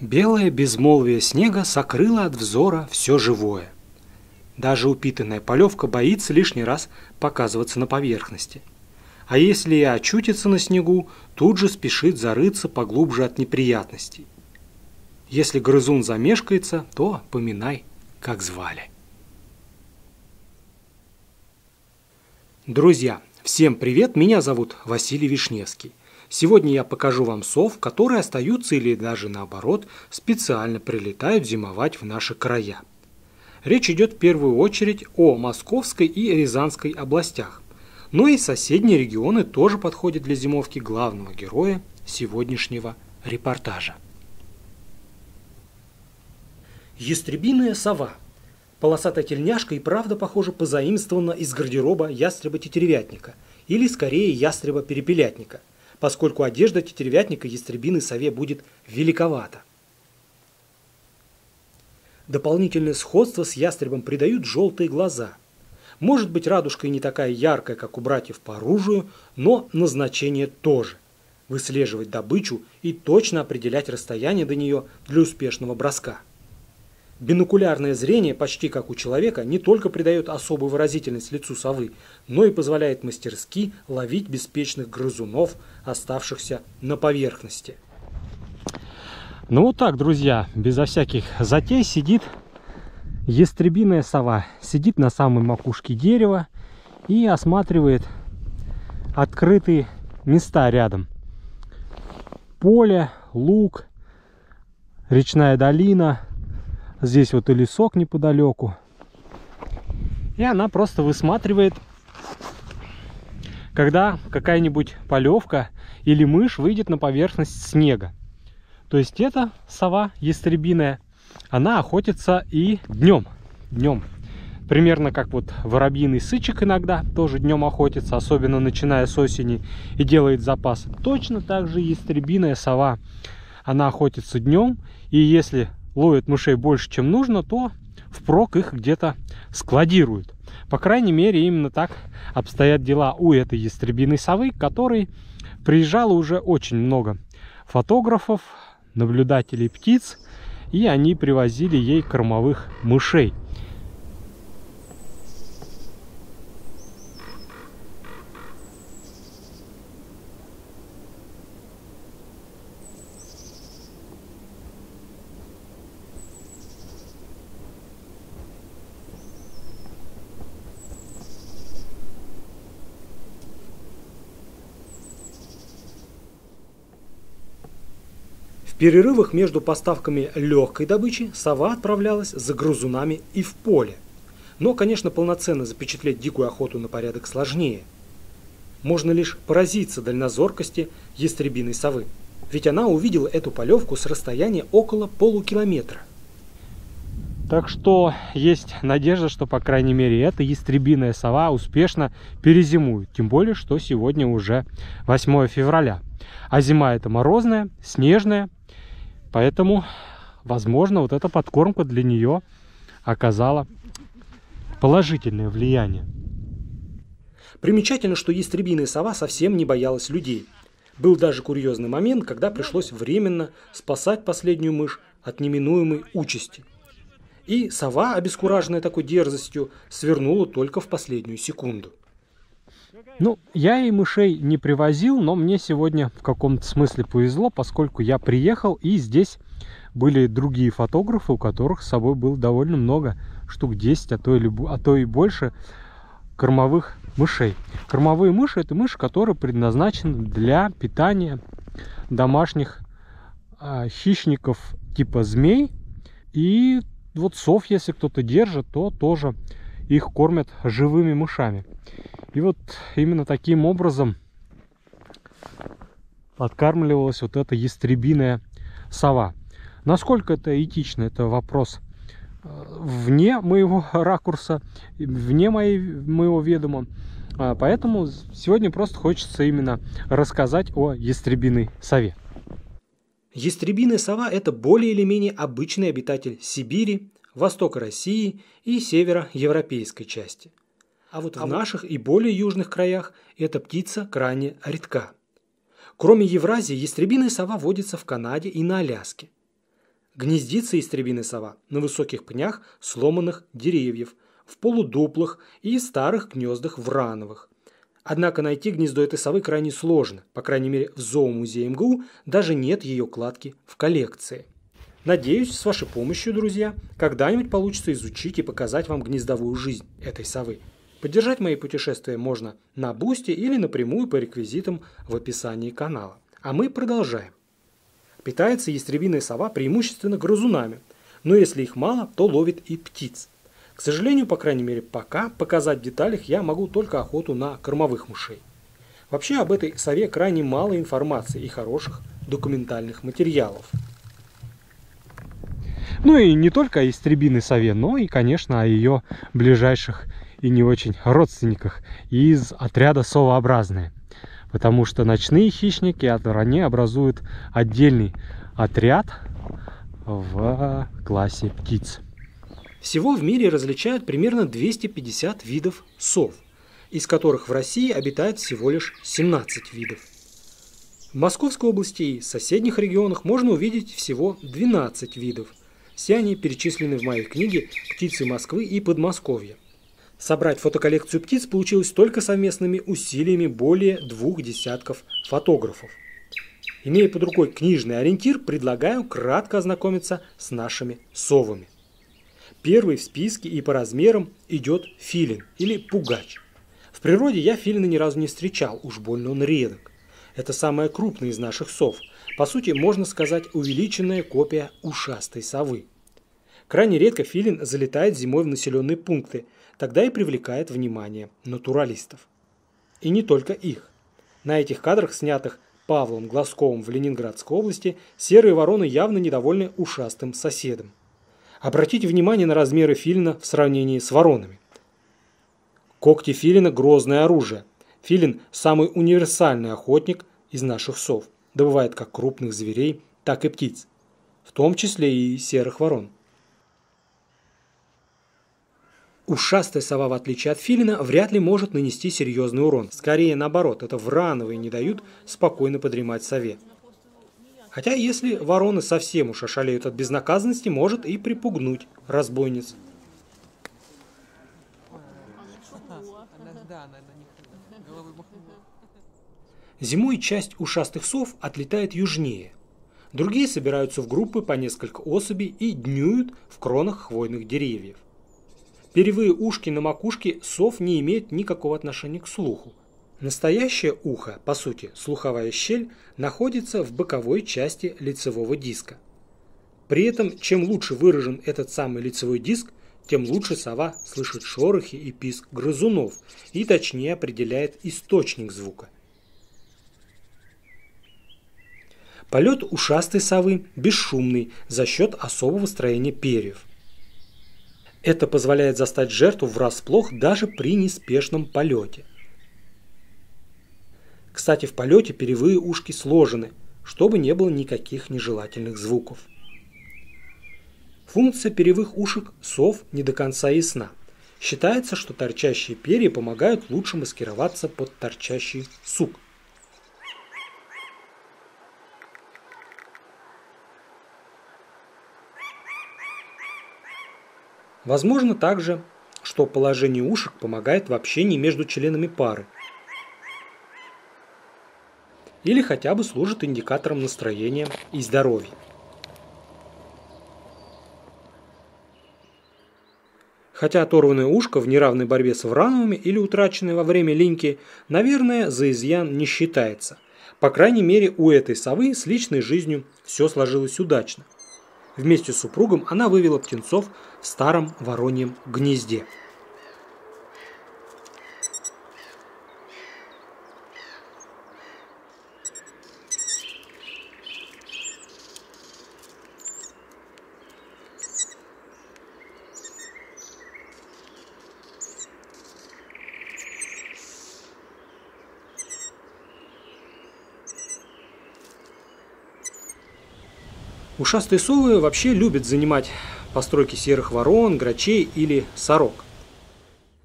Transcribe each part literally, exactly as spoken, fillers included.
Белое безмолвие снега сокрыло от взора все живое. Даже упитанная полевка боится лишний раз показываться на поверхности. А если и очутится на снегу, тут же спешит зарыться поглубже от неприятностей. Если грызун замешкается, то поминай, как звали. Друзья, всем привет! Меня зовут Василий Вишневский. Сегодня я покажу вам сов, которые остаются или даже наоборот специально прилетают зимовать в наши края. Речь идет в первую очередь о Московской и Рязанской областях. Но и соседние регионы тоже подходят для зимовки главного героя сегодняшнего репортажа. Ястребиная сова. Полосатая тельняшка и правда, похоже, позаимствована из гардероба ястреба-тетеревятника, или скорее ястреба-перепелятника, поскольку одежда тетеревятника ястребиной сове будет великовата. Дополнительное сходство с ястребом придают желтые глаза. Может быть, радужка и не такая яркая, как у братьев по оружию, но назначение тоже – выслеживать добычу и точно определять расстояние до нее для успешного броска. Бинокулярное зрение, почти как у человека, не только придает особую выразительность лицу совы, но и позволяет мастерски ловить беспечных грызунов, оставшихся на поверхности. Ну вот так, друзья, безо всяких затей сидит ястребиная сова. Сидит на самой макушке дерева и осматривает открытые места рядом. Поле, луг, речная долина. Здесь вот и лесок неподалеку. И она просто высматривает, когда какая-нибудь полевка или мышь выйдет на поверхность снега. То есть эта сова ястребиная, она охотится и днем. Днем. Примерно как вот воробьиный сычек иногда тоже днем охотится, особенно начиная с осени, и делает запасы. Точно так же ястребиная сова. Она охотится днем, и если ловят мышей больше, чем нужно, то впрок их где-то складируют. По крайней мере, именно так обстоят дела у этой ястребиной совы, к которой приезжало уже очень много фотографов, наблюдателей птиц, и они привозили ей кормовых мышей. В перерывах между поставками легкой добычи сова отправлялась за грызунами и в поле. Но, конечно, полноценно запечатлеть дикую охоту на порядок сложнее. Можно лишь поразиться дальнозоркости ястребиной совы, ведь она увидела эту полевку с расстояния около полукилометра. Так что есть надежда, что, по крайней мере, эта ястребиная сова успешно перезимует. Тем более, что сегодня уже восьмое февраля. А зима это морозная, снежная. Поэтому, возможно, вот эта подкормка для нее оказала положительное влияние. Примечательно, что ястребиная сова совсем не боялась людей. Был даже курьезный момент, когда пришлось временно спасать последнюю мышь от неминуемой участи. И сова, обескураженная такой дерзостью, свернула только в последнюю секунду. Ну, я и мышей не привозил, но мне сегодня в каком-то смысле повезло, поскольку я приехал, и здесь были другие фотографы, у которых с собой было довольно много, штук десять, а то и, а то и больше, кормовых мышей. Кормовые мыши – это мыши, которые предназначены для питания домашних э, хищников типа змей. И вот сов, если кто-то держит, то тоже их кормят живыми мышами. И вот именно таким образом подкармливалась вот эта ястребиная сова. Насколько это этично, это вопрос вне моего ракурса, вне моей, моего ведома. Поэтому сегодня просто хочется именно рассказать о ястребиной сове. Ястребиная сова – это более или менее обычный обитатель Сибири, востока России и севера европейской части. А вот в наших и более южных краях эта птица крайне редка. Кроме Евразии, ястребиная сова водится в Канаде и на Аляске. гнездится ястребиная сова на высоких пнях сломанных деревьев, в полудуплах и старых гнездах врановых. Однако найти гнездо этой совы крайне сложно, по крайней мере в Зоомузее МГУ даже нет ее кладки в коллекции. Надеюсь, с вашей помощью, друзья, когда-нибудь получится изучить и показать вам гнездовую жизнь этой совы. Поддержать мои путешествия можно на Бусти или напрямую по реквизитам в описании канала. А мы продолжаем. Питается ястребиная сова преимущественно грызунами, но если их мало, то ловит и птиц. К сожалению, по крайней мере пока, показать в деталях я могу только охоту на кормовых мышей. Вообще об этой сове крайне мало информации и хороших документальных материалов. Ну и не только о ястребиной сове, но и, конечно, о ее ближайших и не очень родственниках из отряда совообразные. Потому что ночные хищники от ранее образуют отдельный отряд в классе птиц. Всего в мире различают примерно двести пятьдесят видов сов, из которых в России обитает всего лишь семнадцать видов. В Московской области и соседних регионах можно увидеть всего двенадцать видов. Все они перечислены в моей книге «Птицы Москвы и Подмосковья». Собрать фотоколлекцию птиц получилось только совместными усилиями более двух десятков фотографов. Имея под рукой книжный ориентир, предлагаю кратко ознакомиться с нашими совами. Первый в списке и по размерам идет филин или пугач. В природе я филина ни разу не встречал, уж больно он редок. Это самая крупная из наших сов. По сути, можно сказать, увеличенная копия ушастой совы. Крайне редко филин залетает зимой в населенные пункты, тогда и привлекает внимание натуралистов. И не только их. На этих кадрах, снятых Павлом Глазковым в Ленинградской области, серые вороны явно недовольны ушастым соседом. Обратите внимание на размеры филина в сравнении с воронами. Когти филина – грозное оружие. Филин – самый универсальный охотник из наших сов. Добывает как крупных зверей, так и птиц, в том числе и серых ворон. Ушастая сова, в отличие от филина, вряд ли может нанести серьезный урон. Скорее наоборот, это врановые не дают спокойно подремать сове. Хотя если вороны совсем уж ошалеют от безнаказанности, может и припугнуть разбойниц. Зимой часть ушастых сов отлетает южнее. Другие собираются в группы по несколько особей и днюют в кронах хвойных деревьев. Перьевые ушки на макушке сов не имеют никакого отношения к слуху. Настоящее ухо, по сути, слуховая щель, находится в боковой части лицевого диска. При этом, чем лучше выражен этот самый лицевой диск, тем лучше сова слышит шорохи и писк грызунов и точнее определяет источник звука. Полет ушастой совы бесшумный за счет особого строения перьев. Это позволяет застать жертву врасплох даже при неспешном полете. Кстати, в полете перьевые ушки сложены, чтобы не было никаких нежелательных звуков. Функция перьевых ушек сов не до конца ясна. Считается, что торчащие перья помогают лучше маскироваться под торчащий сук. Возможно также, что положение ушек помогает в общении между членами пары или хотя бы служит индикатором настроения и здоровья. Хотя оторванное ушко в неравной борьбе с врановыми или утраченное во время линьки, наверное, за изъян не считается. По крайней мере, у этой совы с личной жизнью все сложилось удачно. Вместе с супругом она вывела птенцов в старом вороньем гнезде. Ушастые совы вообще любят занимать постройки серых ворон, грачей или сорок.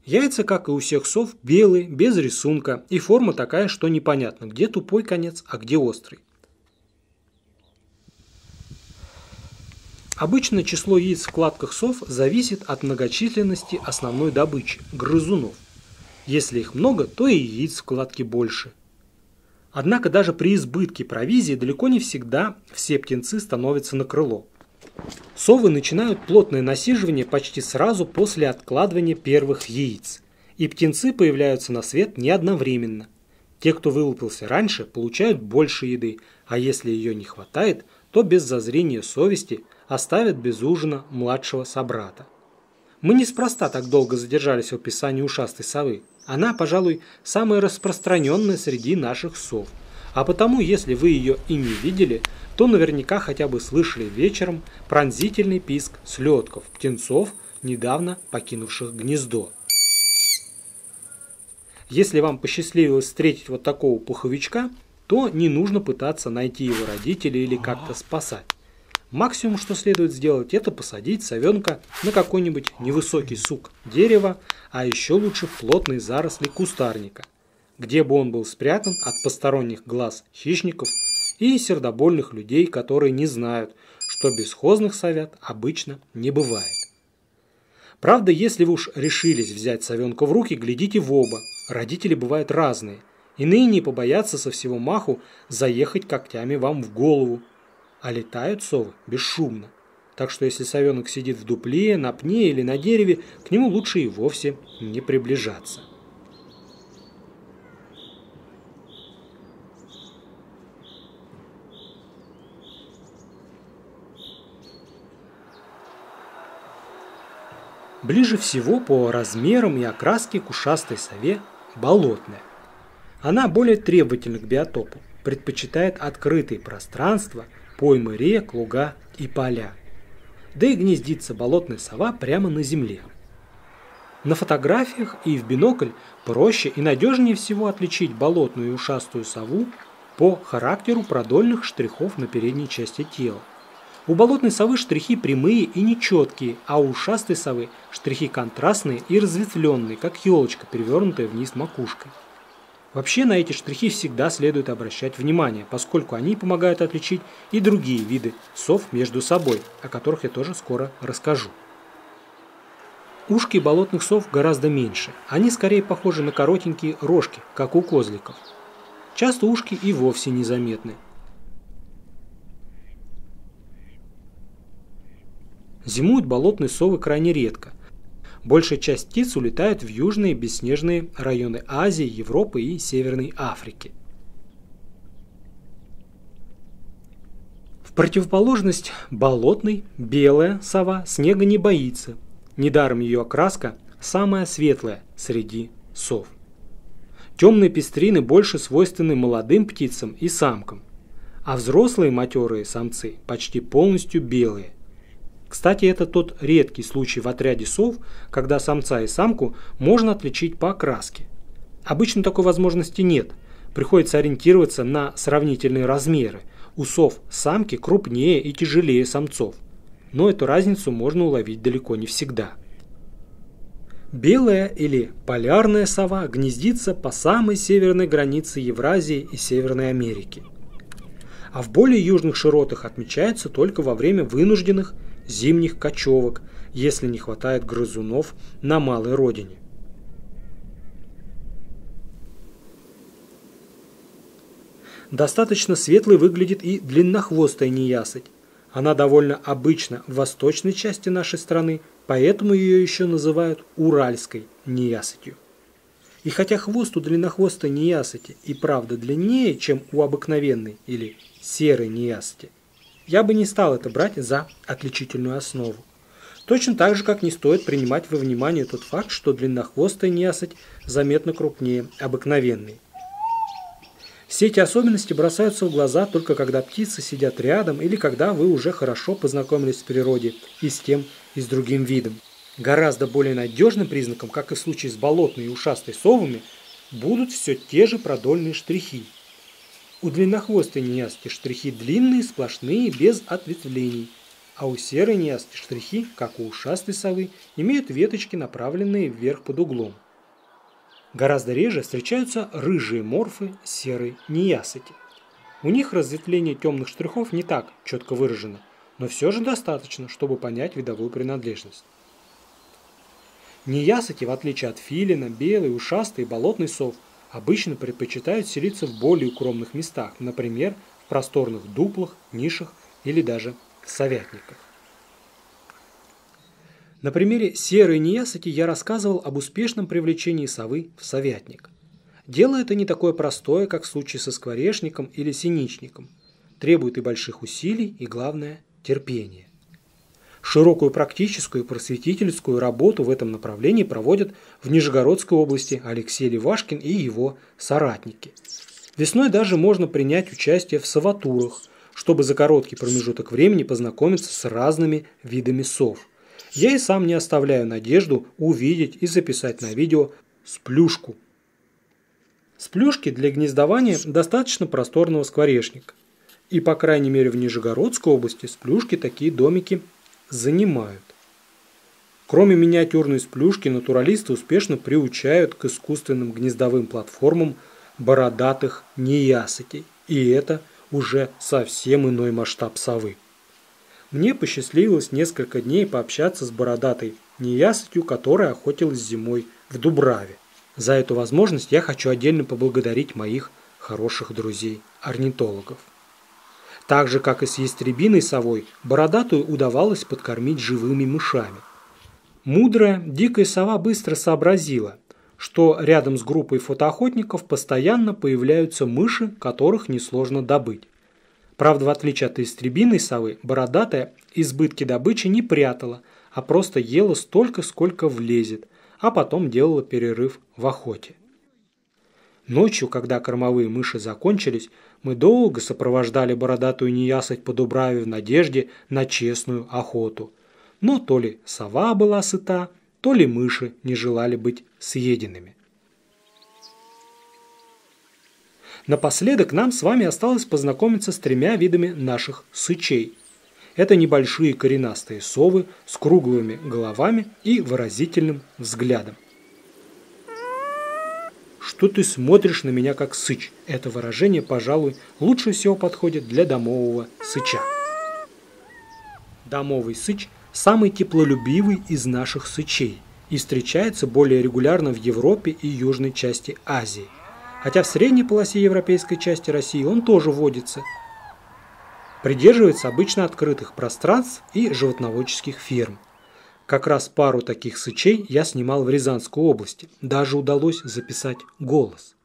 Яйца, как и у всех сов, белые, без рисунка, и форма такая, что непонятно, где тупой конец, а где острый. Обычно число яиц в кладках сов зависит от многочисленности основной добычи – грызунов. Если их много, то и яиц в кладке больше. Однако даже при избытке провизии далеко не всегда все птенцы становятся на крыло. Совы начинают плотное насиживание почти сразу после откладывания первых яиц, и птенцы появляются на свет не одновременно. Те, кто вылупился раньше, получают больше еды, а если ее не хватает, то без зазрения совести оставят без ужина младшего собрата. Мы неспроста так долго задержались в описании ушастой совы. Она, пожалуй, самая распространенная среди наших сов. А потому, если вы ее и не видели, то наверняка хотя бы слышали вечером пронзительный писк слетков, птенцов, недавно покинувших гнездо. Если вам посчастливилось встретить вот такого пуховичка, то не нужно пытаться найти его родителей или как-то спасать. Максимум, что следует сделать, это посадить совенка на какой-нибудь невысокий сук дерева, а еще лучше в плотные заросли кустарника, где бы он был спрятан от посторонних глаз хищников и сердобольных людей, которые не знают, что бесхозных совят обычно не бывает. Правда, если вы уж решились взять совенка в руки, глядите в оба. Родители бывают разные. Иные не побоятся со всего маху заехать когтями вам в голову. А летают совы бесшумно. Так что если совенок сидит в дупле, на пне или на дереве, к нему лучше и вовсе не приближаться. Ближе всего по размерам и окраске к ушастой сове болотная. Она более требовательна к биотопу, предпочитает открытые пространства, поймы рек, луга и поля. Да и гнездится болотная сова прямо на земле. На фотографиях и в бинокль проще и надежнее всего отличить болотную и ушастую сову по характеру продольных штрихов на передней части тела. У болотной совы штрихи прямые и нечеткие, а у ушастой совы штрихи контрастные и разветвленные, как елочка, перевернутая вниз макушкой. Вообще на эти штрихи всегда следует обращать внимание, поскольку они помогают отличить и другие виды сов между собой, о которых я тоже скоро расскажу. Ушки болотных сов гораздо меньше, они скорее похожи на коротенькие рожки, как у козликов. Часто ушки и вовсе незаметны. Зимуют болотные совы крайне редко. Большая часть птиц улетает в южные бесснежные районы Азии, Европы и Северной Африки. В противоположность болотной, белая сова снега не боится. Недаром ее окраска самая светлая среди сов. Темные пестрины больше свойственны молодым птицам и самкам, а взрослые матерые самцы почти полностью белые. Кстати, это тот редкий случай в отряде сов, когда самца и самку можно отличить по окраске. Обычно такой возможности нет. Приходится ориентироваться на сравнительные размеры. У сов самки крупнее и тяжелее самцов. Но эту разницу можно уловить далеко не всегда. Белая или полярная сова гнездится по самой северной границе Евразии и Северной Америки. А в более южных широтах отмечается только во время вынужденных зимних кочевок, если не хватает грызунов на малой родине. Достаточно светлой выглядит и длиннохвостая неясыть. Она довольно обычна в восточной части нашей страны, поэтому ее еще называют уральской неясытью. И хотя хвост у длиннохвостой неясыти и правда длиннее, чем у обыкновенной или серой неясыти, я бы не стал это брать за отличительную основу. Точно так же, как не стоит принимать во внимание тот факт, что длиннохвостая неясыть заметно крупнее обыкновенной. Все эти особенности бросаются в глаза только когда птицы сидят рядом или когда вы уже хорошо познакомились с природой и с тем, и с другим видом. Гораздо более надежным признаком, как и в случае с болотной и ушастой совами, будут все те же продольные штрихи. У длиннохвостой неясыти штрихи длинные, сплошные, без ответвлений, а у серой неясыти штрихи, как у ушастой совы, имеют веточки, направленные вверх под углом. Гораздо реже встречаются рыжие морфы серой неясыти. У них разветвление темных штрихов не так четко выражено, но все же достаточно, чтобы понять видовую принадлежность. Неясыки, в отличие от филина, белый, ушастый и болотный сов, обычно предпочитают селиться в более укромных местах, например, в просторных дуплах, нишах или даже советниках. На примере серой неясыки я рассказывал об успешном привлечении совы в советник. Дело это не такое простое, как в случае со скворечником или синичником. Требует и больших усилий, и, главное, терпения. Широкую практическую и просветительскую работу в этом направлении проводят в Нижегородской области Алексей Левашкин и его соратники. Весной даже можно принять участие в совотурах, чтобы за короткий промежуток времени познакомиться с разными видами сов. Я и сам не оставляю надежду увидеть и записать на видео сплюшку. Сплюшки для гнездования достаточно просторного скворечника. И, по крайней мере, в Нижегородской области сплюшки такие домики занимают. Кроме миниатюрной сплюшки, натуралисты успешно приучают к искусственным гнездовым платформам бородатых неясытей. И это уже совсем иной масштаб совы. Мне посчастливилось несколько дней пообщаться с бородатой неясытью, которая охотилась зимой в Дубраве. За эту возможность я хочу отдельно поблагодарить моих хороших друзей-орнитологов. Так же, как и с ястребиной совой, бородатую удавалось подкормить живыми мышами. Мудрая дикая сова быстро сообразила, что рядом с группой фотоохотников постоянно появляются мыши, которых несложно добыть. Правда, в отличие от истребиной совы, бородатая избытки добычи не прятала, а просто ела столько, сколько влезет, а потом делала перерыв в охоте. Ночью, когда кормовые мыши закончились, мы долго сопровождали бородатую неясыть по Дубраве в надежде на честную охоту. Но то ли сова была сыта, то ли мыши не желали быть съеденными. Напоследок нам с вами осталось познакомиться с тремя видами наших сычей. Это небольшие коренастые совы с круглыми головами и выразительным взглядом. «Что ты смотришь на меня как сыч?» Это выражение, пожалуй, лучше всего подходит для домового сыча. Домовый сыч – самый теплолюбивый из наших сычей и встречается более регулярно в Европе и южной части Азии. Хотя в средней полосе европейской части России он тоже водится. Придерживается обычно открытых пространств и животноводческих ферм. Как раз пару таких сычей я снимал в Рязанской области. Даже удалось записать голос.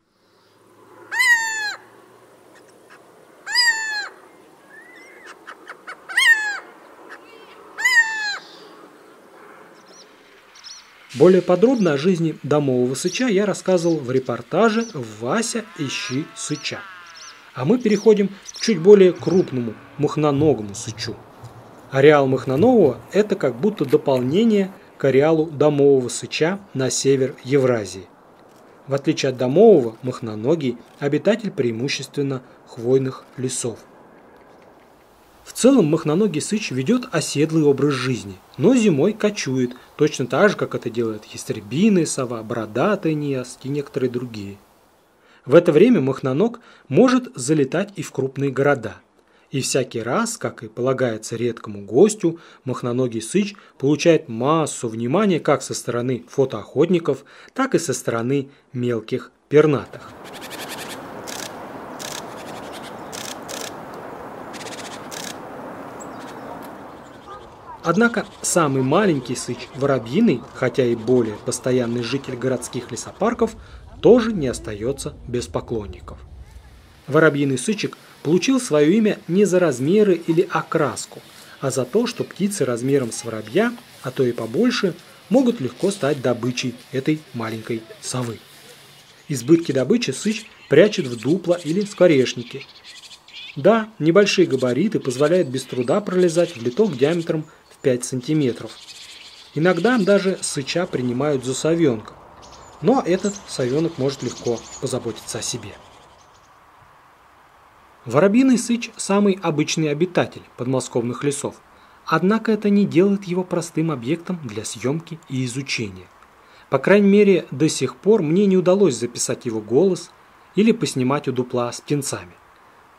Более подробно о жизни домового сыча я рассказывал в репортаже «Вася, ищи сыча». А мы переходим к чуть более крупному махноногому сычу. Ареал махнонового – это как будто дополнение к ареалу домового сыча на север Евразии. В отличие от домового, махноногий – обитатель преимущественно хвойных лесов. В целом махноногий сыч ведет оседлый образ жизни, но зимой кочует, точно так же, как это делают ястребиная сова, бородатая неясыть и некоторые другие. В это время махноног может залетать и в крупные города. И всякий раз, как и полагается редкому гостю, махноногий сыч получает массу внимания как со стороны фотоохотников, так и со стороны мелких пернатых. Однако самый маленький сыч, воробьиный, хотя и более постоянный житель городских лесопарков, тоже не остается без поклонников. Воробьиный сычик получил свое имя не за размеры или окраску, а за то, что птицы размером с воробья, а то и побольше, могут легко стать добычей этой маленькой совы. Избытки добычи сыч прячет в дупла или скворечники. Да, небольшие габариты позволяют без труда пролезать в литок диаметром пять сантиметров. Иногда даже сыча принимают за совенка, но этот совенок может легко позаботиться о себе. Воробьиный сыч – самый обычный обитатель подмосковных лесов, однако это не делает его простым объектом для съемки и изучения. По крайней мере, до сих пор мне не удалось записать его голос или поснимать у дупла с птенцами.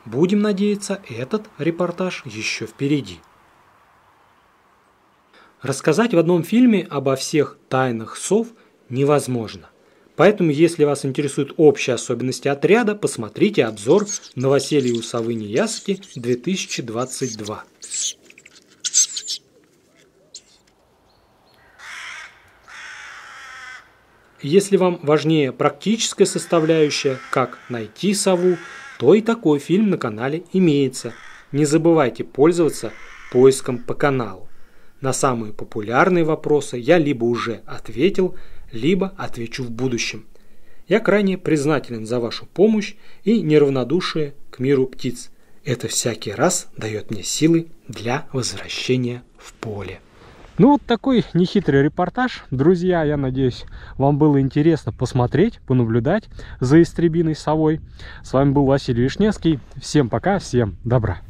Будем надеяться, этот репортаж еще впереди. Рассказать в одном фильме обо всех тайнах сов невозможно. Поэтому, если вас интересуют общие особенности отряда, посмотрите обзор «Новоселье у совы неяски две тысячи двадцать два». Если вам важнее практическая составляющая, как найти сову, то и такой фильм на канале имеется. Не забывайте пользоваться поиском по каналу. На самые популярные вопросы я либо уже ответил, либо отвечу в будущем. Я крайне признателен за вашу помощь и неравнодушие к миру птиц. Это всякий раз дает мне силы для возвращения в поле. Ну вот такой нехитрый репортаж. Друзья, я надеюсь, вам было интересно посмотреть, понаблюдать за ястребиной совой. С вами был Василий Вишневский. Всем пока, всем добра.